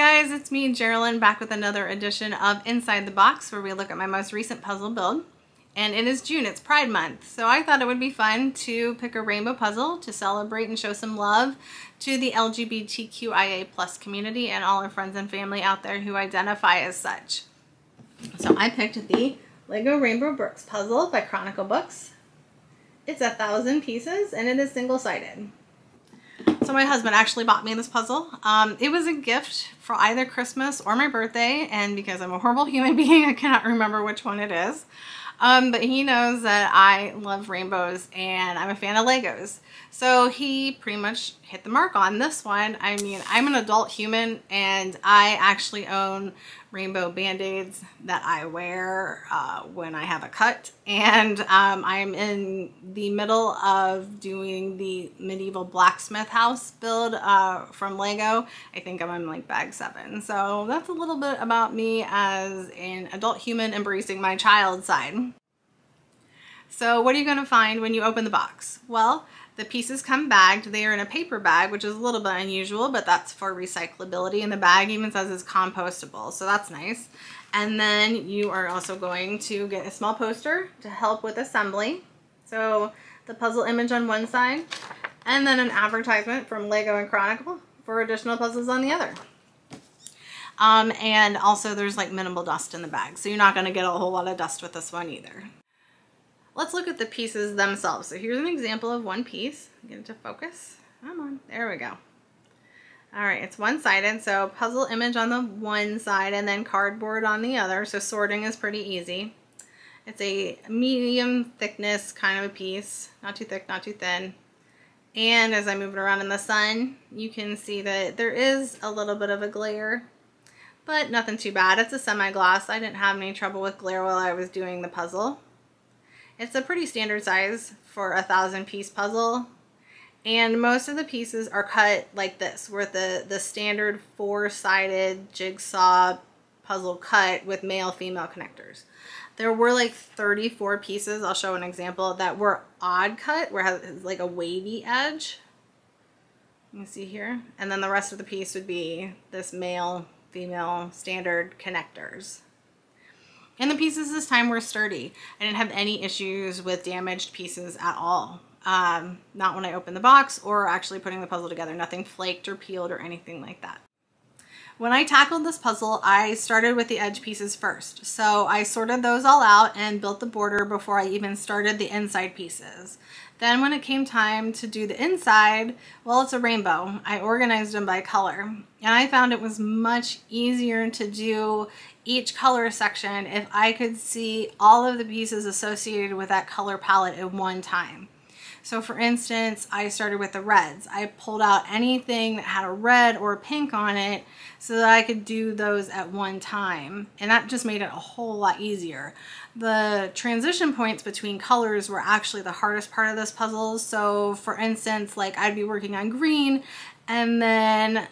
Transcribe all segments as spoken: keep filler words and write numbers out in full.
guys, it's me, Jerilyn, back with another edition of Inside the Box, where we look at my most recent puzzle build. And it is June, it's Pride Month, so I thought it would be fun to pick a rainbow puzzle to celebrate and show some love to the L G B T Q I A plus community and all our friends and family out there who identify as such. So I picked the Lego Rainbow Bricks puzzle by Chronicle Books. It's a thousand pieces and it is single-sided. So my husband actually bought me this puzzle. Um, it was a gift for either Christmas or my birthday, and because I'm a horrible human being, I cannot remember which one it is. Um, but he knows that I love rainbows and I'm a fan of Legos. So he pretty much hit the mark on this one. I mean, I'm an adult human and I actually own rainbow band-aids that I wear uh, when I have a cut. And um, I'm in the middle of doing the medieval blacksmith house build uh, from Lego. I think I'm on like bag seven. So that's a little bit about me as an adult human embracing my child side. So what are you going to find when you open the box? Well, the pieces come bagged. They are in a paper bag, which is a little bit unusual, but that's for recyclability. And the bag even says it's compostable, so that's nice. And then you are also going to get a small poster to help with assembly. So the puzzle image on one side, and then an advertisement from Lego and Chronicle for additional puzzles on the other. Um, and also there's like minimal dust in the bag, so you're not going to get a whole lot of dust with this one either. Let's look at the pieces themselves. So here's an example of one piece. Get it to focus. Come on. There we go. All right, it's one-sided, so puzzle image on the one side and then cardboard on the other, so sorting is pretty easy. It's a medium thickness kind of a piece. Not too thick, not too thin. And as I move it around in the sun, you can see that there is a little bit of a glare, but nothing too bad. It's a semi-gloss. I didn't have any trouble with glare while I was doing the puzzle. It's a pretty standard size for a thousand piece puzzle, and most of the pieces are cut like this, with the, the standard four-sided jigsaw puzzle cut with male-female connectors. There were like thirty-four pieces, I'll show an example, that were odd cut, where it has like a wavy edge. You can see here. And then the rest of the piece would be this male-female standard connectors. And the pieces this time were sturdy. I didn't have any issues with damaged pieces at all. Um, not when I opened the box or actually putting the puzzle together. Nothing flaked or peeled or anything like that. When I tackled this puzzle, I started with the edge pieces first. So I sorted those all out and built the border before I even started the inside pieces. Then when it came time to do the inside, well, it's a rainbow. I organized them by color, and I found it was much easier to do each color section if I could see all of the pieces associated with that color palette at one time. So for instance, I started with the reds. I pulled out anything that had a red or a pink on it so that I could do those at one time. And that just made it a whole lot easier. The transition points between colors were actually the hardest part of this puzzle. So for instance, like I'd be working on green and then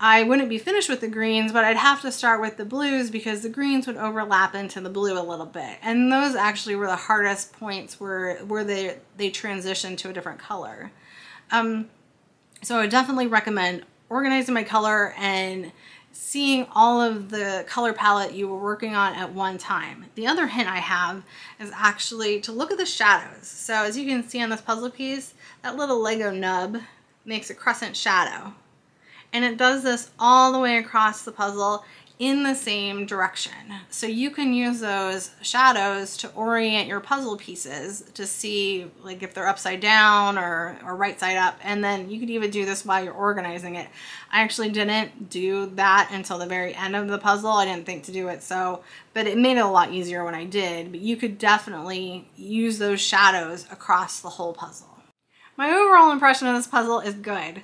I wouldn't be finished with the greens, but I'd have to start with the blues because the greens would overlap into the blue a little bit. And those actually were the hardest points where, where they, they transitioned to a different color. Um, so I would definitely recommend organizing by color and seeing all of the color palette you were working on at one time. The other hint I have is actually to look at the shadows. So as you can see on this puzzle piece, that little Lego nub makes a crescent shadow. And it does this all the way across the puzzle in the same direction. So you can use those shadows to orient your puzzle pieces to see like if they're upside down or, or right side up. And then you could even do this while you're organizing it. I actually didn't do that until the very end of the puzzle. I didn't think to do it, so, but it made it a lot easier when I did. But you could definitely use those shadows across the whole puzzle. My overall impression of this puzzle is good.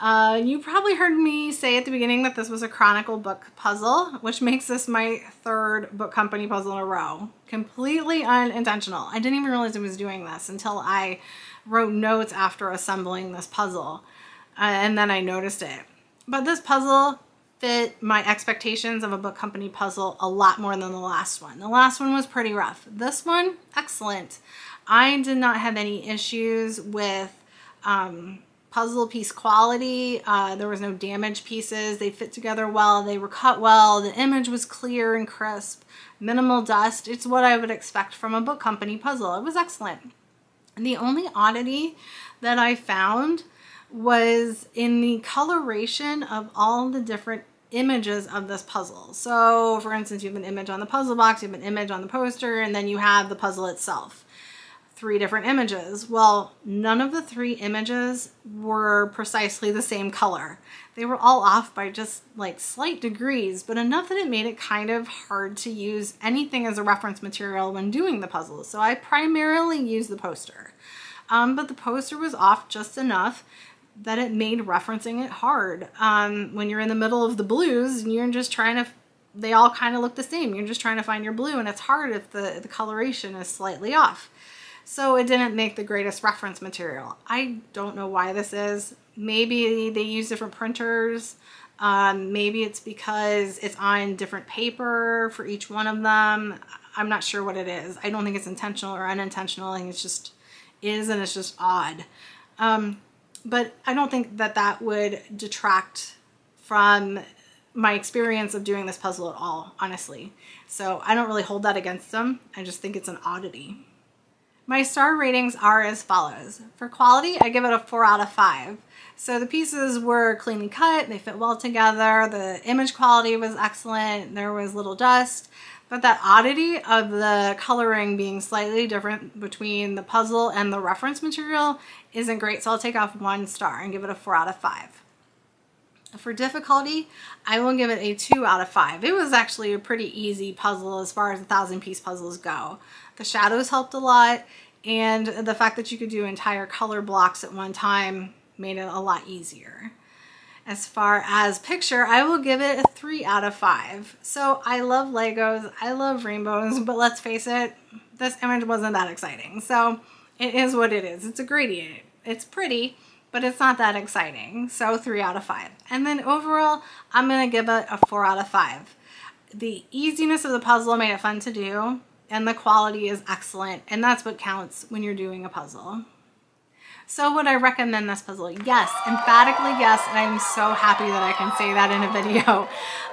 Uh, you probably heard me say at the beginning that this was a Chronicle book puzzle, which makes this my third book company puzzle in a row. Completely unintentional. I didn't even realize I was doing this until I wrote notes after assembling this puzzle, uh, and then I noticed it. But this puzzle fit my expectations of a book company puzzle a lot more than the last one. The last one was pretty rough. This one, excellent. I did not have any issues with... Um, puzzle piece quality. Uh, there was no damaged pieces. They fit together well. They were cut well. The image was clear and crisp. Minimal dust. It's what I would expect from a book company puzzle. It was excellent. And the only oddity that I found was in the coloration of all the different images of this puzzle. So for instance, you have an image on the puzzle box, you have an image on the poster, and then you have the puzzle itself. Three different images. Well, none of the three images were precisely the same color. They were all off by just like slight degrees, but enough that it made it kind of hard to use anything as a reference material when doing the puzzle. So I primarily used the poster, um, but the poster was off just enough that it made referencing it hard. Um, when you're in the middle of the blues and you're just trying to, they all kind of look the same. You're just trying to find your blue, and it's hard if the, the coloration is slightly off. So it didn't make the greatest reference material. I don't know why this is. Maybe they use different printers. Um, maybe it's because it's on different paper for each one of them. I'm not sure what it is. I don't think it's intentional or unintentional. I think it's just is, and it's just odd. Um, but I don't think that that would detract from my experience of doing this puzzle at all, honestly. So I don't really hold that against them. I just think it's an oddity. My star ratings are as follows. For quality, I give it a four out of five. So the pieces were cleanly cut, they fit well together, the image quality was excellent, there was little dust, but that oddity of the coloring being slightly different between the puzzle and the reference material isn't great, so I'll take off one star and give it a four out of five. For difficulty, I will give it a two out of five. It was actually a pretty easy puzzle as far as a thousand piece puzzles go. The shadows helped a lot, and the fact that you could do entire color blocks at one time made it a lot easier. As far as picture, I will give it a three out of five. So I love Legos, I love rainbows, but let's face it, this image wasn't that exciting. So it is what it is. It's a gradient. It's pretty, but it's not that exciting. So three out of five. And then overall, I'm going to give it a four out of five. The easiness of the puzzle made it fun to do, and the quality is excellent, and that's what counts when you're doing a puzzle. So would I recommend this puzzle? Yes, emphatically yes, and I'm so happy that I can say that in a video.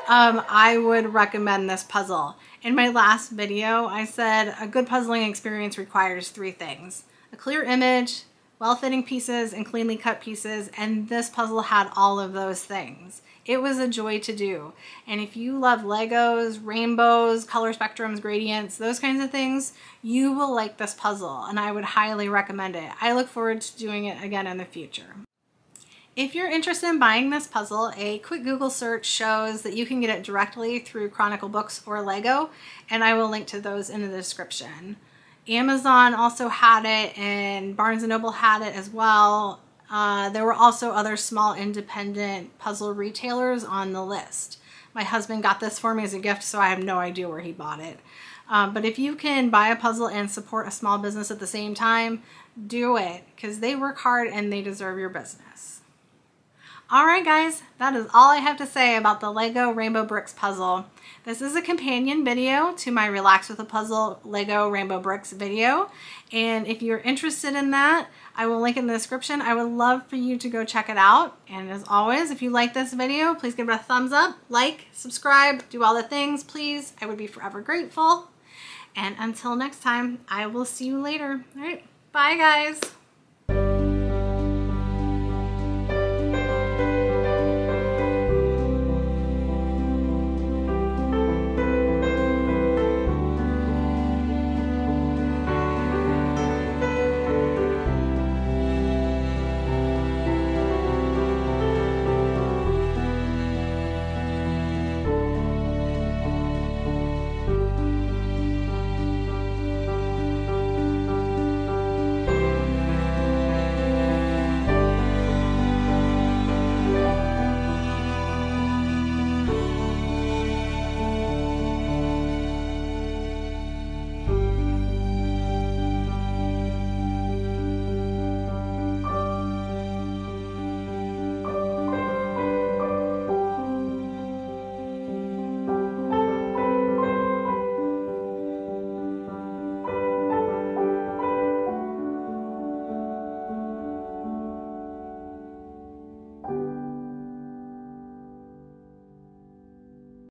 Um, I would recommend this puzzle. In my last video, I said a good puzzling experience requires three things: a clear image, well-fitting pieces, and cleanly cut pieces, and this puzzle had all of those things. It was a joy to do, and if you love Legos, rainbows, color spectrums, gradients, those kinds of things, you will like this puzzle, and I would highly recommend it. I look forward to doing it again in the future. If you're interested in buying this puzzle, a quick Google search shows that you can get it directly through Chronicle Books or Lego, and I will link to those in the description. Amazon also had it, and Barnes and Noble had it as well. Uh, there were also other small independent puzzle retailers on the list. My husband got this for me as a gift, so I have no idea where he bought it. Uh, but if you can buy a puzzle and support a small business at the same time, do it, because they work hard and they deserve your business. Alright guys, that is all I have to say about the Lego Rainbow Bricks puzzle. This is a companion video to my Relax with a Puzzle Lego Rainbow Bricks video, and if you're interested in that, I will link in the description. I would love for you to go check it out, and as always, if you like this video, please give it a thumbs up, like, subscribe, do all the things, please. I would be forever grateful, and until next time, I will see you later. Alright, bye guys!